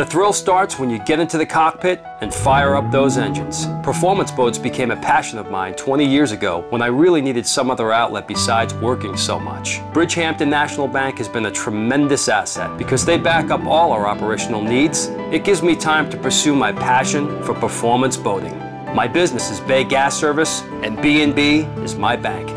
The thrill starts when you get into the cockpit and fire up those engines. Performance boats became a passion of mine 20 years ago when I really needed some other outlet besides working so much. Bridgehampton National Bank has been a tremendous asset because they back up all our operational needs. It gives me time to pursue my passion for performance boating. My business is Bay Gas Service and B&B is my bank.